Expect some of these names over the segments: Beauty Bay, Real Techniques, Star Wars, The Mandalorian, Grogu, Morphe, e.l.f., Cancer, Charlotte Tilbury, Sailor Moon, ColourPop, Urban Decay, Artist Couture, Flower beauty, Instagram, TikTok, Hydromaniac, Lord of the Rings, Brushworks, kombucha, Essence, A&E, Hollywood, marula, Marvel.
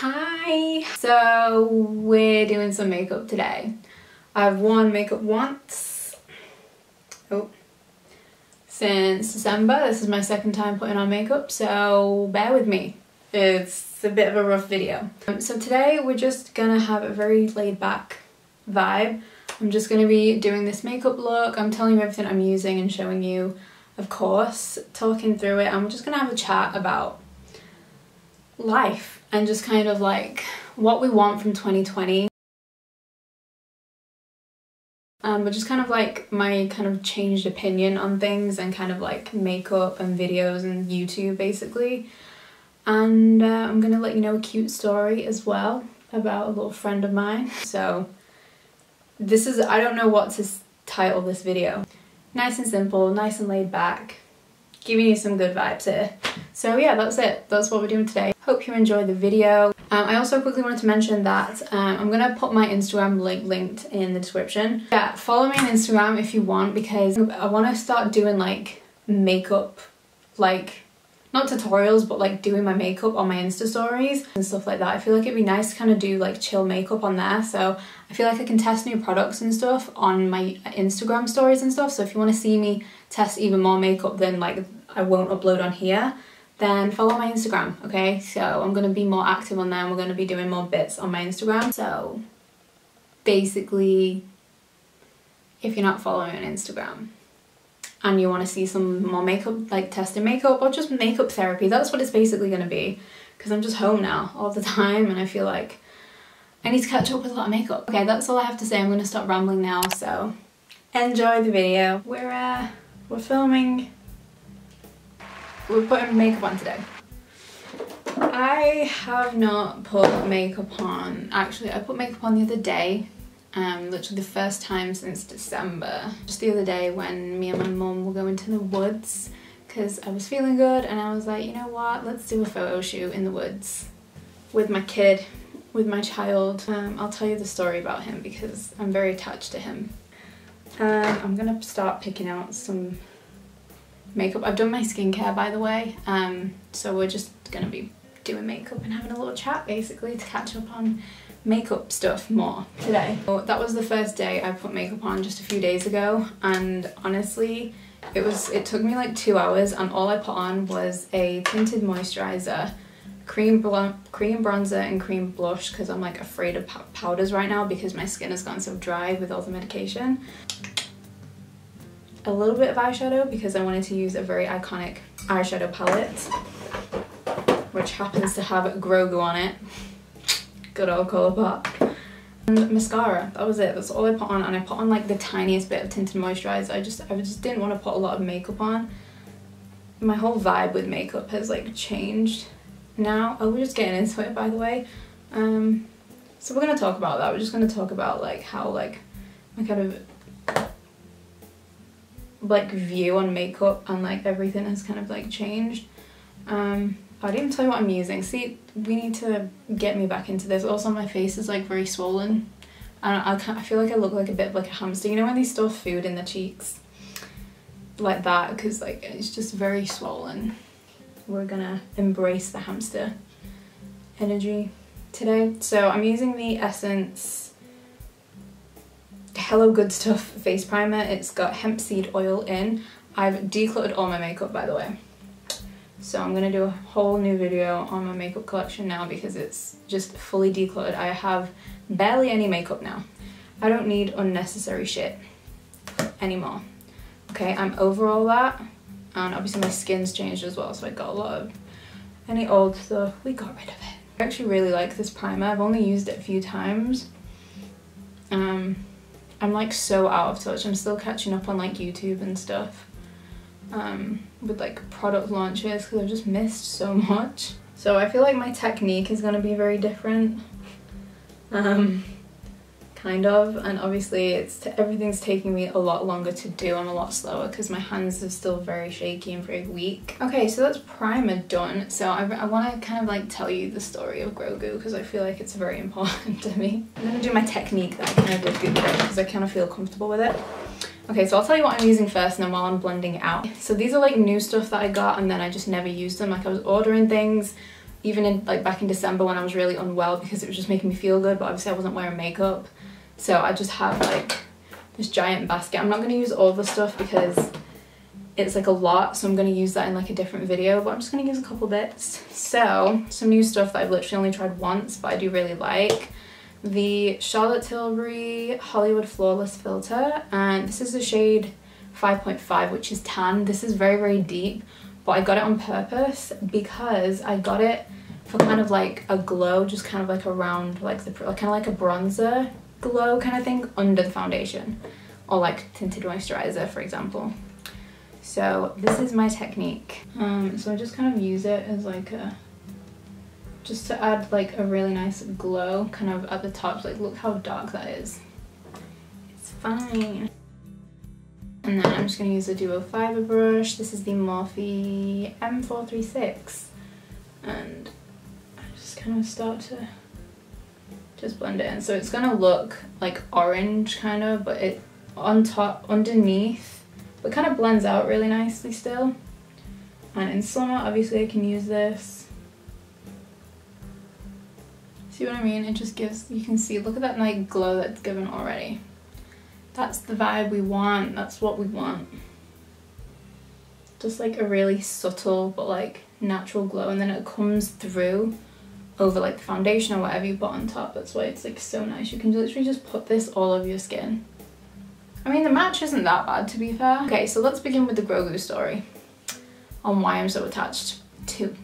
Hi! So we're doing some makeup today. I've worn makeup once since December. This is my second time putting on makeup, so bear with me. It's a bit of a rough video. So today we're just gonna have a very laid back vibe. I'm just gonna be doing this makeup look. I'm telling you everything I'm using and showing you, of course, talking through it. I'm just gonna have a chat about life and just kind of like what we want from 2020. But just kind of like my kind of changed opinion on things and kind of like makeup and videos and YouTube basically. And I'm gonna let you know a cute story as well about a little friend of mine. So this is, I don't know what to title this video. Nice and simple, nice and laid back, giving you some good vibes here. So yeah, that's it. That's what we're doing today. Hope you enjoyed the video. I also quickly wanted to mention that I'm gonna put my Instagram link linked in the description. Yeah, follow me on Instagram if you want, because I wanna start doing like makeup, like not tutorials, but like doing my makeup on my Insta stories and stuff like that. I feel like it'd be nice to kind of do like chill makeup on there. So I feel like I can test new products and stuff on my Instagram stories and stuff. So if you want to see me test even more makeup than like I won't upload on here, then follow my Instagram, okay? So I'm going to be more active on there and we're going to be doing more bits on my Instagram. So basically, if you're not following on Instagram, and you want to see some more makeup, like testing makeup or just makeup therapy, that's what it's basically going to be, because I'm just home now all the time and I feel like I need to catch up with a lot of makeup. Okay, that's all I have to say. I'm going to stop rambling now, so enjoy the video. We're filming, we're putting makeup on today. I have not put makeup on, actually I put makeup on the other day. Literally the first time since December. Just the other day when me and my mum were going to the woods because I was feeling good and I was like, you know what, let's do a photo shoot in the woods with my kid, with my child. I'll tell you the story about him because I'm very attached to him. I'm gonna start picking out some makeup. I've done my skincare, by the way, so we're just gonna be doing makeup and having a little chat basically to catch up on makeup stuff more today. So that was the first day I put makeup on just a few days ago, and honestly it took me like 2 hours and all I put on was a tinted moisturizer, cream bronzer and cream blush, because I'm like afraid of powders right now because my skin has gotten so dry with all the medication. A little bit of eyeshadow because I wanted to use a very iconic eyeshadow palette which happens to have Grogu on it. Good old ColourPop. And mascara, that was it, that's all I put on, and I put on like the tiniest bit of tinted moisturiser. I just didn't want to put a lot of makeup on. My whole vibe with makeup has like changed now. Oh, we're just getting into it, by the way. So we're going to talk about that. We're just going to talk about like how like my kind of like view on makeup and like everything has kind of like changed. I didn't even tell you what I'm using. See, we need to get me back into this. Also, my face is like very swollen. I feel like I look like a bit like a hamster. You know when they stuff food in the cheeks? Like that, because like it's just very swollen. We're gonna embrace the hamster energy today. So I'm using the Essence Hello Good Stuff face primer. It's got hemp seed oil in. I've decluttered all my makeup, by the way. So I'm going to do a whole new video on my makeup collection now because it's just fully decluttered. I have barely any makeup now. I don't need unnecessary shit anymore. Okay, I'm over all that, and obviously my skin's changed as well, so I got a lot of any old stuff. We got rid of it. I actually really like this primer. I've only used it a few times. I'm like so out of touch. I'm still catching up on like YouTube and stuff. With like product launches, because I've just missed so much. So I feel like my technique is going to be very different, kind of, and obviously everything's taking me a lot longer to do. I'm a lot slower because my hands are still very shaky and very weak. Okay, so that's primer done. So I want to kind of like tell you the story of Grogu because I feel like it's very important to me. I'm going to do my technique that I kind of did through the day because I kind of feel comfortable with it. Okay, so I'll tell you what I'm using first and then while I'm blending it out. So these are like new stuff that I got and then I just never used them. Like I was ordering things even in like back in December when I was really unwell, because it was just making me feel good, but obviously I wasn't wearing makeup. So I just have like this giant basket. I'm not going to use all the stuff because it's like a lot, so I'm going to use that in like a different video, but I'm just going to use a couple bits. So some new stuff that I've literally only tried once, but I do really like. The Charlotte Tilbury Hollywood Flawless Filter, and this is the shade 5.5, which is tan. This is very, very deep, but I got it on purpose because I got it for kind of like a glow, just kind of like around like the, kind of like a bronzer glow kind of thing under the foundation, or like tinted moisturizer, for example. So this is my technique. So I just kind of use it as like a, just to add like a really nice glow kind of at the top. Like look how dark that is. It's fine. And then I'm just going to use a duo fiber brush. This is the Morphe M436. And I just kind of start to just blend it in. So it's going to look like orange kind of, but it on top, underneath, but kind of blends out really nicely still. And in summer, obviously I can use this. See what I mean? It just gives, you can see, look at that like glow that's given already. That's the vibe we want, that's what we want. Just like a really subtle but like natural glow, and then it comes through over like the foundation or whatever you put on top. That's why it's like so nice. You can literally just put this all over your skin. I mean, the match isn't that bad, to be fair. Okay, so let's begin with the Grogu story on why I'm so attached to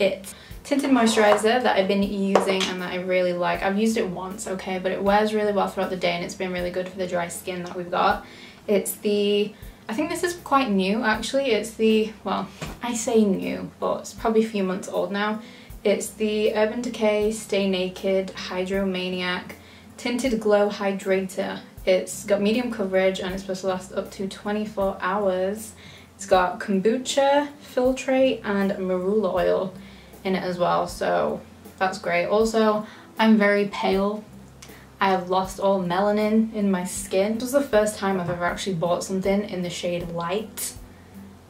it. Tinted moisturizer that I've been using and that I really like. I've used it once, okay, but it wears really well throughout the day and it's been really good for the dry skin that we've got. It's the, I think this is quite new actually. It's the, well, I say new, but it's probably a few months old now. It's the Urban Decay Stay Naked Hydromaniac Tinted Glow Hydrator. It's got medium coverage and it's supposed to last up to 24 hours. It's got kombucha, filtrate and marula oil in it as well, so that's great. Also, I'm very pale. I have lost all melanin in my skin. This was the first time I've ever actually bought something in the shade light.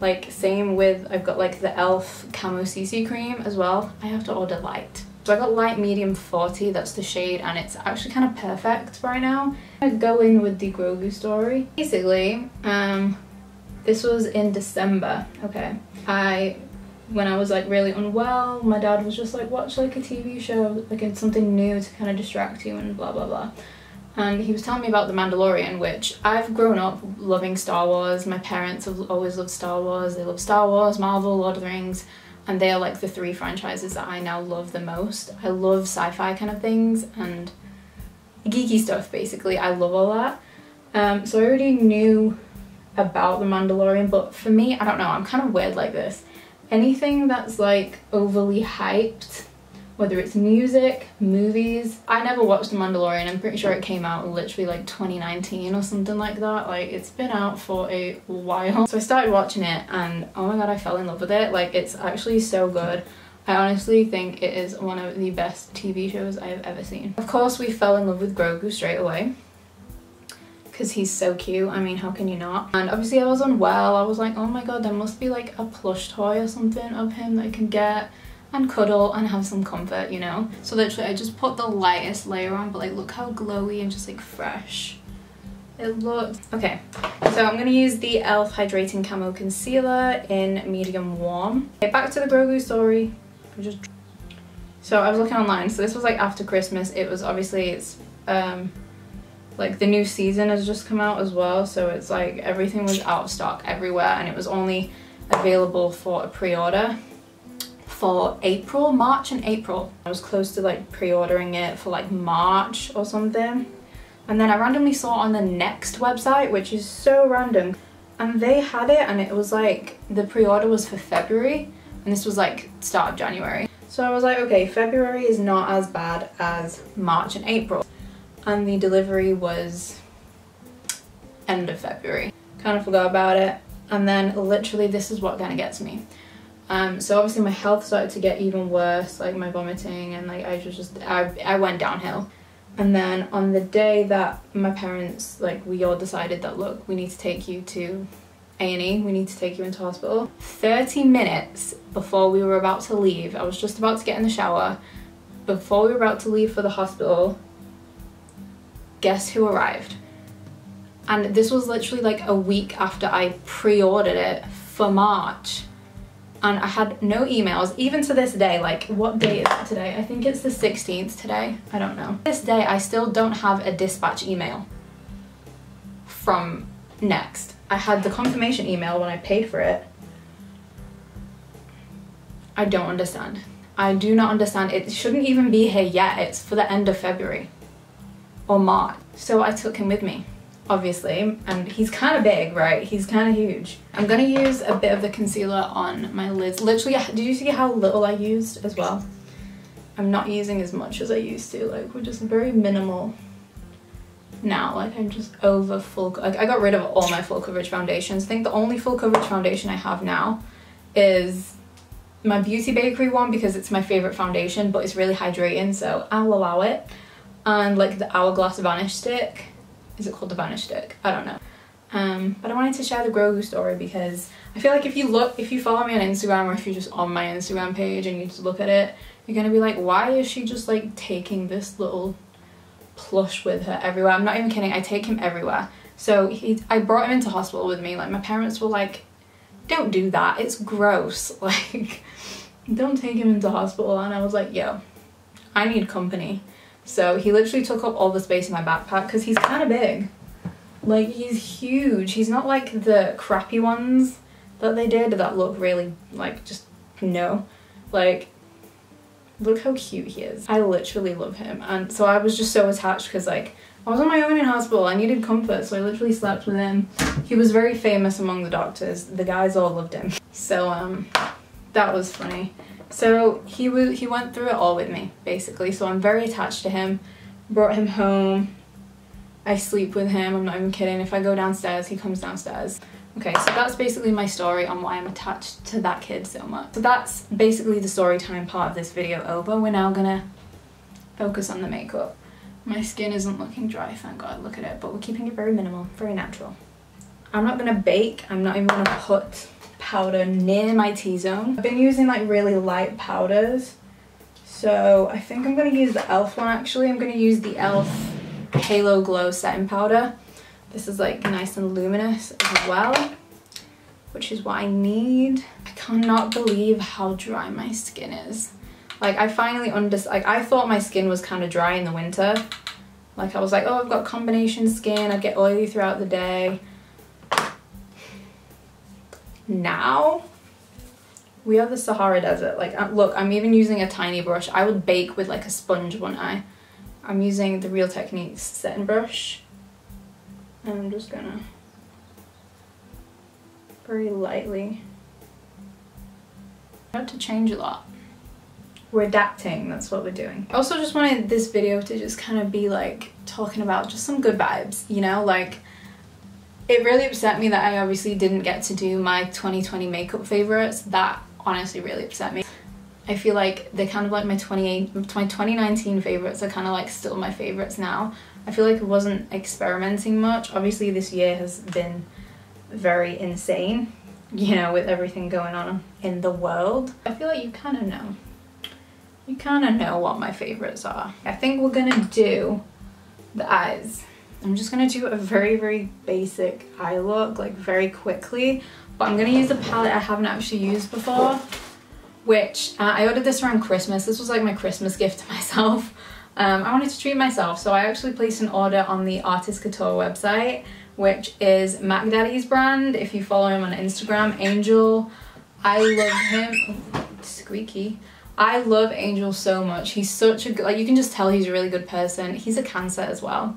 Like same with, I've got like the e.l.f. Camo CC cream as well. I have to order light. So I got light medium 40, that's the shade, and it's actually kind of perfect right now. I go in with the Grogu story. Basically, this was in December, okay. When I was like really unwell, my dad was just like, watch like a TV show, like it's something new to kind of distract you and blah, blah, blah. And he was telling me about The Mandalorian, which I've grown up loving Star Wars. My parents have always loved Star Wars. They love Star Wars, Marvel, Lord of the Rings. And they are like the three franchises that I now love the most. I love sci-fi kind of things and geeky stuff, basically. I love all that. So I already knew about The Mandalorian, but for me, I don't know, I'm kind of weird like this. Anything that's like overly hyped, whether it's music, movies. I never watched The Mandalorian. I'm pretty sure it came out literally like 2019 or something like that. Like it's been out for a while. So I started watching it and oh my god, I fell in love with it. Like it's actually so good. I honestly think it is one of the best TV shows I have ever seen. Of course we fell in love with Grogu straight away because he's so cute. I mean, how can you not? And obviously I was unwell. I was like, oh my god, there must be like a plush toy or something of him that I can get and cuddle and have some comfort, you know? So literally I just put the lightest layer on, but like look how glowy and just like fresh it looks. Okay, so I'm gonna use the e.l.f. Hydrating Camo Concealer in medium warm. Okay, back to the Grogu story. So I was looking online, so this was like after Christmas. It was obviously, it's like the new season has just come out as well, so it's like everything was out of stock everywhere and it was only available for a pre-order for April, March and April. I was close to like pre-ordering it for like March or something, and then I randomly saw on the Next website, which is so random, and they had it and it was like the pre-order was for February and this was like start of January. So I was like, okay, February is not as bad as March and April, and the delivery was end of February. Kind of forgot about it, and then literally this is what kind of gets me. So obviously my health started to get even worse, like my vomiting and like I went downhill. And then on the day that my parents, like we all decided that, look, we need to take you to A&E, we need to take you into hospital. 30 minutes before we were about to leave, I was just about to get in the shower, before we were about to leave for the hospital, guess who arrived? And this was literally like a week after I pre-ordered it for March. And I had no emails, even to this day. Like, what day is it today? I think it's the 16th today, I don't know. This day, I still don't have a dispatch email from Next. I had the confirmation email when I paid for it. I don't understand. I do not understand. It shouldn't even be here yet. It's for the end of February or March. So I took him with me, obviously, and he's kind of big, right? He's kind of huge. I'm gonna use a bit of the concealer on my lids. Literally, did you see how little I used as well? I'm not using as much as I used to. Like, we're just very minimal now. Like, I'm just over full, like, I got rid of all my full coverage foundations. I think the only full coverage foundation I have now is my Beauty Bakery one, because it's my favorite foundation, but it's really hydrating, so I'll allow it. And like the Hourglass Vanish Stick. Is it called the Vanish Stick? I don't know. But I wanted to share the Grogu story because I feel like if you follow me on Instagram, or if you're just on my Instagram page and you just look at it, you're gonna be like, why is she just like taking this little plush with her everywhere? I'm not even kidding, I take him everywhere. So I brought him into hospital with me. Like, my parents were like, don't do that, it's gross. Like, don't take him into hospital. And I was like, yo, I need company. So he literally took up all the space in my backpack because he's kind of big. Like, he's huge. He's not like the crappy ones that they did that look really like, just no. Like, look how cute he is. I literally love him. And so I was just so attached because, like, I was on my own in hospital. I needed comfort, so I literally slept with him. He was very famous among the doctors. The guys all loved him. So that was funny. So he went through it all with me, basically, so I'm very attached to him. Brought him home, I sleep with him, I'm not even kidding. If I go downstairs, he comes downstairs. Okay, so that's basically my story on why I'm attached to that kid so much. So that's basically the story time part of this video over. We're now gonna focus on the makeup. My skin isn't looking dry, thank God, look at it, but we're keeping it very minimal, very natural. I'm not gonna bake, I'm not even gonna put powder near my T-zone. I've been using like really light powders, so I think I'm going to use the e.l.f. one actually. I'm going to use the e.l.f. Halo Glow setting powder. This is like nice and luminous as well, which is what I need. I cannot believe how dry my skin is. Like, I finally understood. Like, I thought my skin was kind of dry in the winter. Like, I was like, oh, I've got combination skin, I get oily throughout the day. Now we are the Sahara Desert. Like, look, I'm even using a tiny brush. I would bake with like a sponge, wouldn't I? I'm using the Real Techniques setting brush, and I'm just gonna very lightly. Not to change a lot, we're adapting, that's what we're doing. I also just wanted this video to just kind of be like talking about just some good vibes, you know? Like, it really upset me that I obviously didn't get to do my 2020 makeup favorites. That honestly really upset me. I feel like they're kind of like my 2019 favorites are kind of like still my favorites now. I feel like I wasn't experimenting much. Obviously this year has been very insane, you know, with everything going on in the world. I feel like you kind of know. You kind of know what my favorites are. I think we're gonna do the eyes. I'm just gonna do a very, very basic eye look, like very quickly, but I'm gonna use a palette I haven't actually used before, which I ordered this around Christmas. This was like my Christmas gift to myself. I wanted to treat myself, so I actually placed an order on the Artist Couture website, which is Mac Daddy's brand. If you follow him on Instagram, Angel, I love him. Oh, squeaky. I love Angel so much. He's such a good, like, you can just tell he's a really good person. He's a Cancer as well.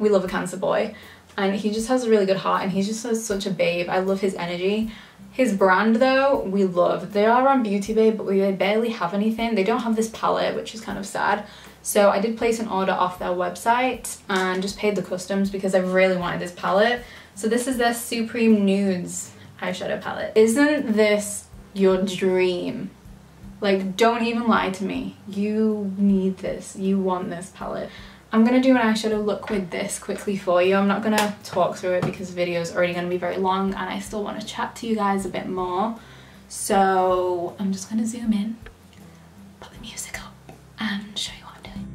We love a Cancer boy, and he just has a really good heart, and he's just such a babe. I love his energy. His brand though, we love. They are on Beauty Bay, but they barely have anything. They don't have this palette, which is kind of sad. So I did place an order off their website and just paid the customs because I really wanted this palette. So this is their Supreme Nudes eyeshadow palette. Isn't this your dream? Like, don't even lie to me. You need this. You want this palette. I'm going to do an eyeshadow look with this quickly for you. I'm not going to talk through it because the video is already going to be very long and I still want to chat to you guys a bit more. So I'm just going to zoom in, put the music up and show you what I'm doing.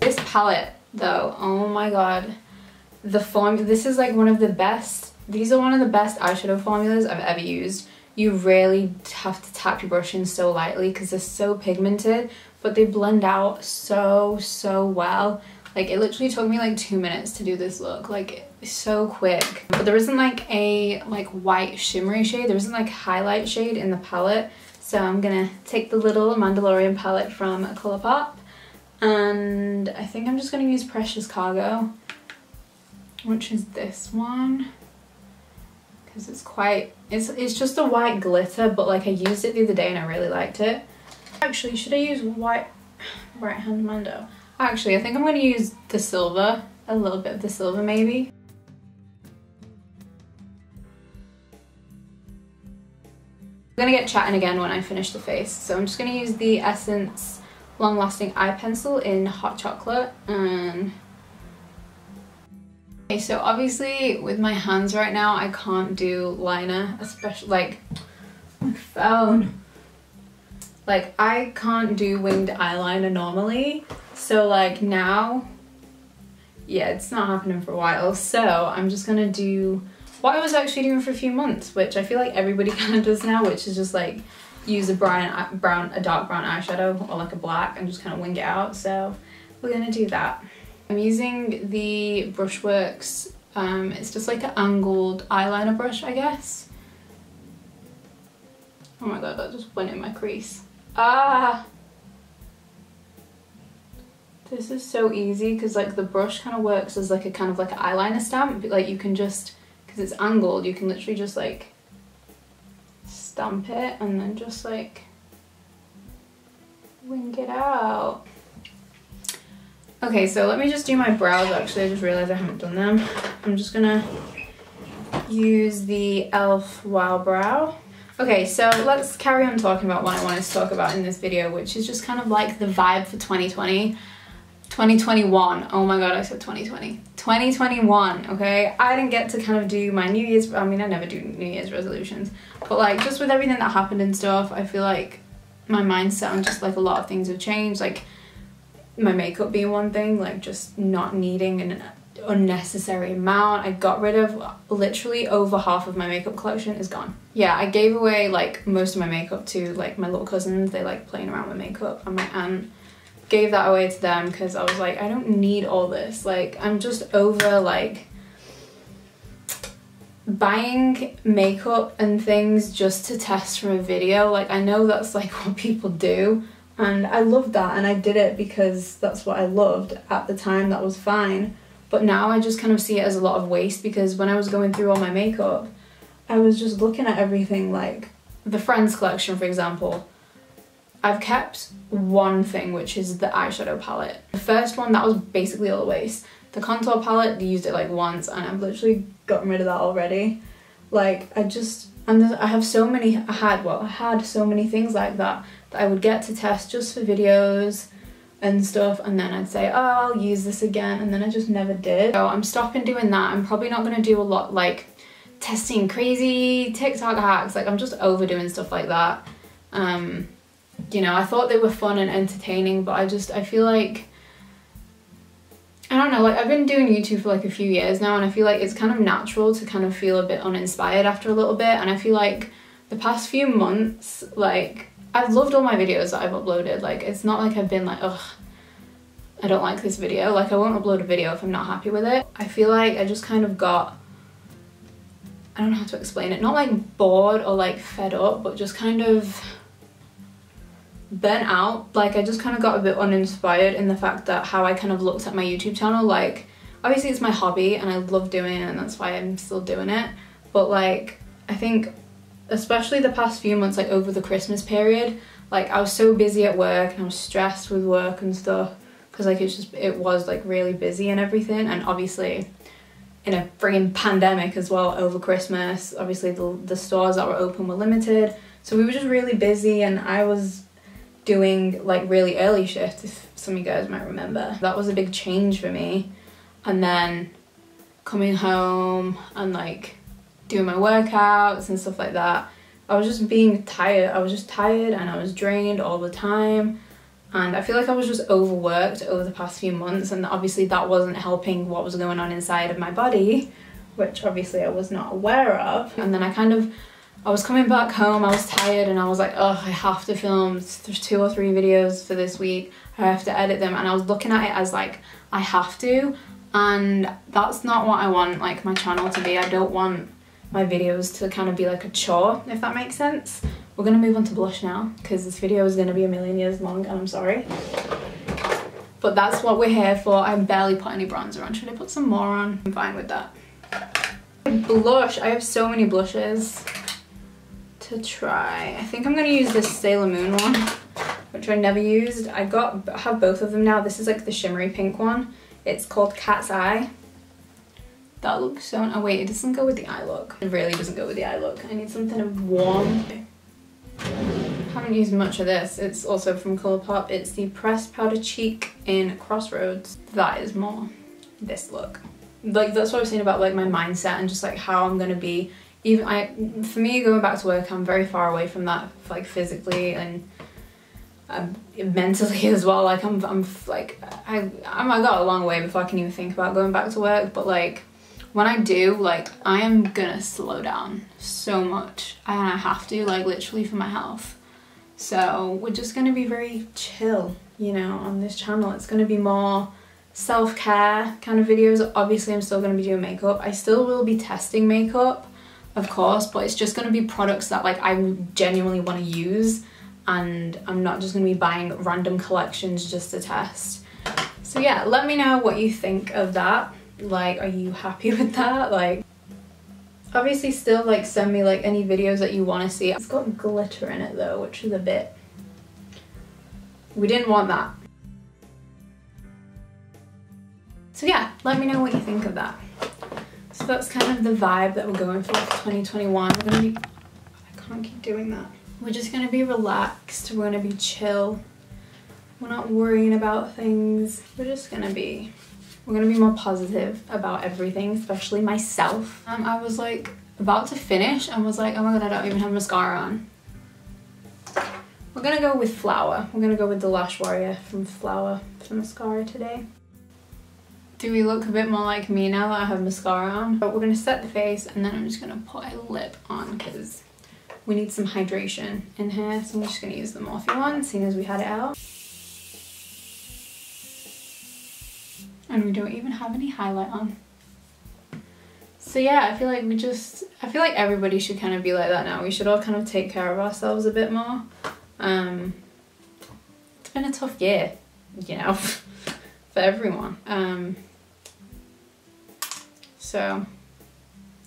This palette though, oh my god, the formula, this is like one of the best, these are one of the best eyeshadow formulas I've ever used. You really have to tap your brush in so lightly because they're so pigmented, but they blend out so well. Like it literally took me like 2 minutes to do this look, like so quick. But there isn't like a white shimmery shade, there isn't like highlight shade in the palette. So I'm gonna take the little Mandalorian palette from ColourPop. And I think I'm just going to use Precious Cargo, which is this one, because it's quite, it's just a white glitter, but like I used it the other day and I really liked it. Actually, should I use white right hand Mando? Actually, I think I'm going to use the silver, a little bit of the silver maybe. I'm going to get chatting again when I finish the face, so I'm just going to use the Essence Long Lasting Eye Pencil in Hot Chocolate. And okay, so obviously with my hands right now I can't do liner, especially like my phone. Like I can't do winged eyeliner normally, so like now, yeah, it's not happening for a while. So I'm just gonna do what I was actually doing for a few months, which I feel like everybody kind of does now, which is just like use a dark brown eyeshadow or like a black and just kind of wing it out. So we're gonna do that. I'm using the Brushworks, it's just like an angled eyeliner brush, I guess. Oh my god, that just went in my crease. Ah! This is so easy because like the brush kind of works as like a kind of like an eyeliner stamp, but like you can just, because it's angled, you can literally just like stamp it and then just like wing it out. Okay, so let me just do my brows. Actually, I just realized I haven't done them. I'm just gonna use the e.l.f. Wow Brow. Okay, so let's carry on talking about what I wanted to talk about in this video, which is just kind of like the vibe for 2020. 2021. Oh my god, I said 2020. 2021, okay? I didn't get to kind of do my New Year's, I mean, I never do New Year's resolutions, but like just with everything that happened and stuff, I feel like my mindset on just like a lot of things have changed, like my makeup being one thing, like just not needing an unnecessary amount. I got rid of literally over half of my makeup collection is gone. Yeah, I gave away like most of my makeup to like my little cousins. They like playing around with makeup, and my aunt. gave that away to them because I was like, I don't need all this. Like, I'm just over like buying makeup and things just to test from a video. Like, I know that's like what people do, and I loved that, and I did it because that's what I loved at the time. That was fine. But now I just kind of see it as a lot of waste, because when I was going through all my makeup, I was just looking at everything. Like the Friends collection, for example, I've kept one thing, which is the eyeshadow palette. The first one, that was basically all the waste. The contour palette, they used it like once, and I've literally gotten rid of that already. Like, I just, and I have so many, I had so many things like that that I would get to test just for videos and stuff, and then I'd say, oh, I'll use this again, and then I just never did. So I'm stopping doing that. I'm probably not gonna do a lot like testing crazy TikTok hacks. Like, I'm just overdoing stuff like that. You know, I thought they were fun and entertaining, but I feel like, I don't know, like, I've been doing YouTube for like a few years now, and I feel like it's kind of natural to kind of feel a bit uninspired after a little bit. And I feel like the past few months, like, I've loved all my videos that I've uploaded. Like, it's not like I've been like, ugh, I don't like this video. Like, I won't upload a video if I'm not happy with it. I feel like I just kind of got, I don't know how to explain it, not like bored or like fed up, but just kind of burnt out. Like, I just kind of got a bit uninspired in the fact that how I kind of looked at my YouTube channel. Like, obviously it's my hobby and I love doing it, and that's why I'm still doing it. But like, I think especially the past few months, like over the Christmas period, like I was so busy at work, and I was stressed with work and stuff, because like it was like really busy and everything. And obviously in a friggin' pandemic as well over Christmas, obviously the stores that were open were limited, so we were just really busy. And I was doing like really early shifts, if some of you guys might remember. That was a big change for me. And then coming home and like doing my workouts and stuff like that, I was just being tired. I was just tired, and I was drained all the time. And I feel like I was just overworked over the past few months, and obviously that wasn't helping what was going on inside of my body, which obviously I was not aware of. And then I was coming back home, I was tired, and I was like, oh, I have to film 2 or 3 videos for this week. I have to edit them. And I was looking at it as like, I have to, and that's not what I want like my channel to be. I don't want my videos to kind of be like a chore, if that makes sense. We're gonna move on to blush now, because this video is gonna be a million years long, and I'm sorry. But that's what we're here for. I barely put any bronzer on. Should I put some more on? I'm fine with that. Blush, I have so many blushes to try. I think I'm gonna use this Sailor Moon one, which I never used. I have both of them now. This is like the shimmery pink one. It's called Cat's Eye. That looks so, oh wait, it doesn't go with the eye look. It really doesn't go with the eye look. I need something warm. I haven't used much of this. It's also from ColourPop. It's the Pressed Powder Cheek in Crossroads. That is more this look. Like, that's what I was saying about like my mindset and just like how I'm gonna be. For me, going back to work, I'm very far away from that, like physically and mentally as well. Like I got a long way before I can even think about going back to work. But like when I do, like I am gonna slow down so much, and I have to, like literally for my health. So we're just gonna be very chill, you know, on this channel. It's gonna be more self-care kind of videos. Obviously, I'm still gonna be doing makeup. I still will be testing makeup, of course, but it's just gonna be products that like I genuinely wanna use, and I'm not just gonna be buying random collections just to test. So yeah, let me know what you think of that. Like, are you happy with that? Like, obviously still like send me like any videos that you wanna see. It's got glitter in it though, which is a bit, we didn't want that. So yeah, let me know what you think of that. So that's kind of the vibe that we're going for 2021. We're gonna be, I can't keep doing that. We're just gonna be relaxed, we're gonna be chill. We're not worrying about things. We're just gonna be, we're gonna be more positive about everything, especially myself. I was like about to finish and was like, oh my God, I don't even have mascara on. We're gonna go with Flower. We're gonna go with the Lash Warrior from Flower for mascara today. Do we look a bit more like me now that I have mascara on? But we're gonna set the face, and then I'm just gonna put a lip on because we need some hydration in here. So I'm just gonna use the Morphe one, seeing as we had it out. And we don't even have any highlight on. So yeah, I feel like everybody should kind of be like that now. We should all kind of take care of ourselves a bit more. It's been a tough year, you know, for everyone. So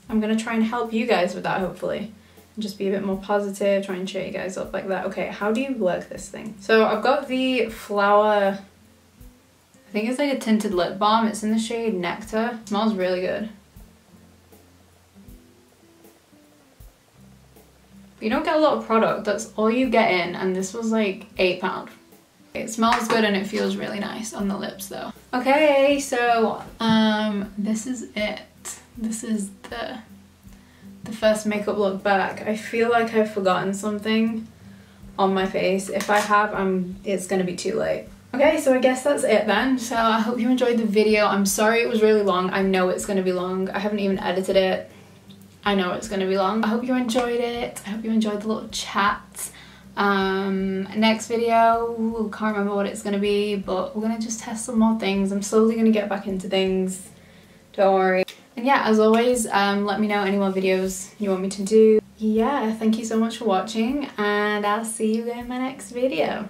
I'm gonna try and help you guys with that, hopefully. Just be a bit more positive, try and cheer you guys up like that. Okay, how do you work this thing? So I've got the Flower, I think it's like a tinted lip balm. It's in the shade Nectar. It smells really good. You don't get a lot of product, that's all you get in, and this was like £8. It smells good and it feels really nice on the lips though. Okay, so this is it. This is the first makeup look back. I feel like I've forgotten something on my face. If I have, it's gonna be too late. Okay, so I guess that's it then. So I hope you enjoyed the video. I'm sorry it was really long. I know it's gonna be long. I haven't even edited it. I know it's gonna be long. I hope you enjoyed it. I hope you enjoyed the little chat. Next video, can't remember what it's gonna be, but we're gonna just test some more things. I'm slowly gonna get back into things. Don't worry. And yeah, as always, let me know any more videos you want me to do. Yeah, thank you so much for watching, and I'll see you in my next video.